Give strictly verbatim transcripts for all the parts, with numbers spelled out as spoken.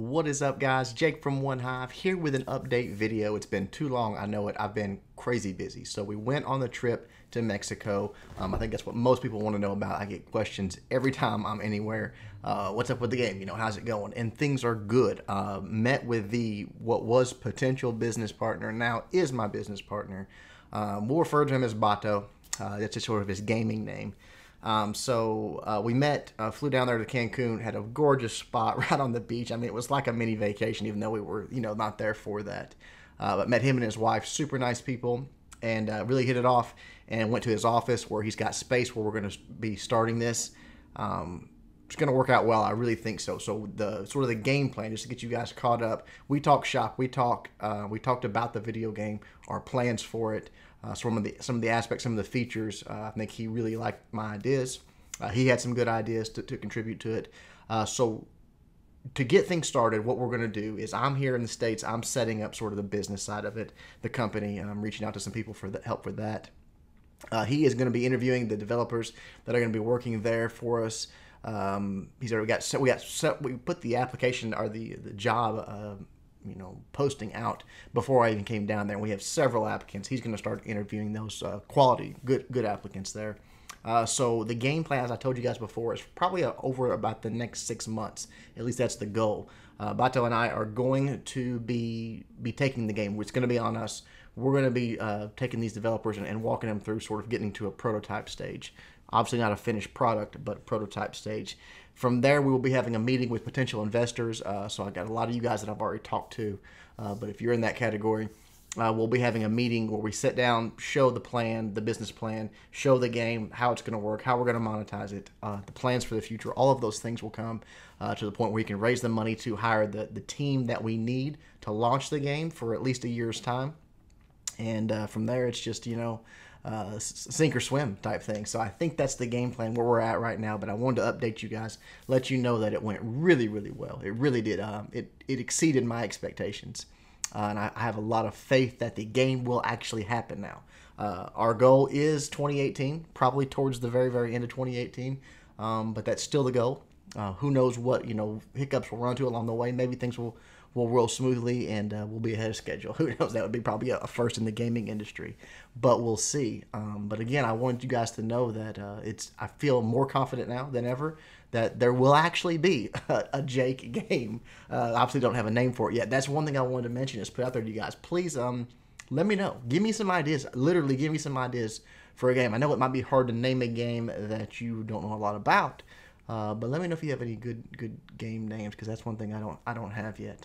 What is up, guys? Jake from OneHive here with an update video. It's been too long, I know it. I've been crazy busy. So we went on the trip to Mexico. Um, I think that's what most people want to know about. I get questions every time I'm anywhere. Uh, what's up with the game? You know, how's it going? And things are good. Uh, met with the what was potential business partner, now is my business partner. Um, we'll refer to him as Bato. Uh, that's just sort of his gaming name. Um, so uh, we met, uh, flew down there to Cancun, had a gorgeous spot right on the beach. I mean, it was like a mini vacation, even though we were, you know, not there for that. Uh, but met him and his wife, super nice people, and uh, really hit it off, and went to his office where he's got space where we're going to be starting this. Um, it's going to work out well. I really think so. So the sort of the game plan, just to get you guys caught up, we talk shop, we talk, uh, we talked about the video game, our plans for it. Uh, some of the some of the aspects, some of the features. Uh, I think he really liked my ideas. Uh, he had some good ideas to, to contribute to it. Uh, so to get things started, what we're going to do is I'm here in the States. I'm setting up sort of the business side of it, the company. And I'm reaching out to some people for the help for that. Uh, he is going to be interviewing the developers that are going to be working there for us. Um, he's already got set, we got set, we put the application or the the job. Uh, you know, posting out before I even came down there. We have several applicants. He's going to start interviewing those uh, quality, good, good applicants there. Uh, so the game plan, as I told you guys before, is probably uh, over about the next six months. At least that's the goal. Uh, Bato and I are going to be be taking the game. It's going to be on us. We're going to be uh, taking these developers and, and walking them through sort of getting to a prototype stage. Obviously not a finished product, but prototype stage. From there, we will be having a meeting with potential investors. Uh, so I got a lot of you guys that I've already talked to. Uh, but if you're in that category, uh, we'll be having a meeting where we sit down, show the plan, the business plan, show the game, how it's going to work, how we're going to monetize it, uh, the plans for the future. All of those things will come uh, to the point where you can raise the money to hire the, the team that we need to launch the game for at least a year's time. And uh, from there, it's just, you know, Uh, sink or swim type thing. So I think that's the game plan where we're at right now, but I wanted to update you guys, let you know that it went really, really well. It really did. Um, it, it exceeded my expectations. Uh, and I, I have a lot of faith that the game will actually happen now. Uh, our goal is twenty eighteen, probably towards the very, very end of twenty eighteen. Um, but that's still the goal. Uh, who knows what, you know, hiccups we'll run into along the way. Maybe things will, will roll smoothly and uh, we'll be ahead of schedule. Who knows? That would be probably a first in the gaming industry, but we'll see. Um, but again, I wanted you guys to know that uh, it's. I feel more confident now than ever that there will actually be a, a Jake game. Uh, obviously, don't have a name for it yet. That's one thing I wanted to mention is put out there to you guys. Please um, let me know. Give me some ideas. Literally, give me some ideas for a game. I know it might be hard to name a game that you don't know a lot about. Uh, but let me know if you have any good good game names, because that's one thing I don't I don't have yet.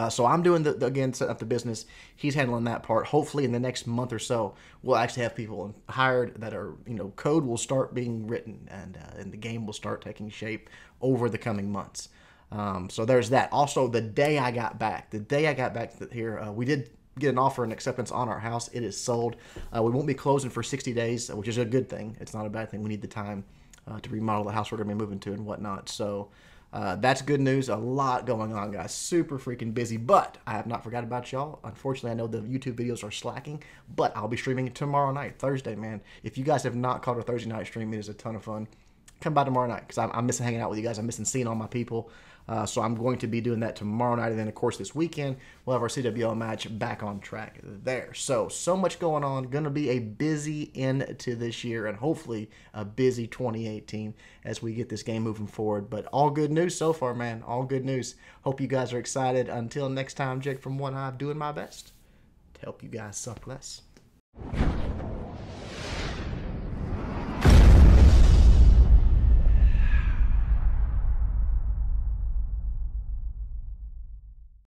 Uh, so I'm doing the, the again setting up the business. He's handling that part. Hopefully in the next month or so, we'll actually have people hired that are, you know, code will start being written and uh, and the game will start taking shape over the coming months. Um, so there's that. Also, the day I got back, the day I got back here, uh, we did get an offer and acceptance on our house. It is sold. Uh, we won't be closing for sixty days, which is a good thing. It's not a bad thing. We need the time. Uh, to remodel the house we're going to be moving to and whatnot. So uh, that's good news. A lot going on, guys. Super freaking busy, but I have not forgot about y'all. Unfortunately, I know the YouTube videos are slacking, but I'll be streaming tomorrow night, Thursday, man. If you guys have not caught a Thursday night stream, it is a ton of fun. Come by tomorrow night because I'm, I'm missing hanging out with you guys. I'm missing seeing all my people. Uh, so I'm going to be doing that tomorrow night. And then, of course, this weekend, we'll have our C W L match back on track there. So, so much going on. Going to be a busy end to this year and hopefully a busy twenty eighteen as we get this game moving forward. But all good news so far, man. All good news. Hope you guys are excited. Until next time, Jake from OneHive doing my best to help you guys suck less.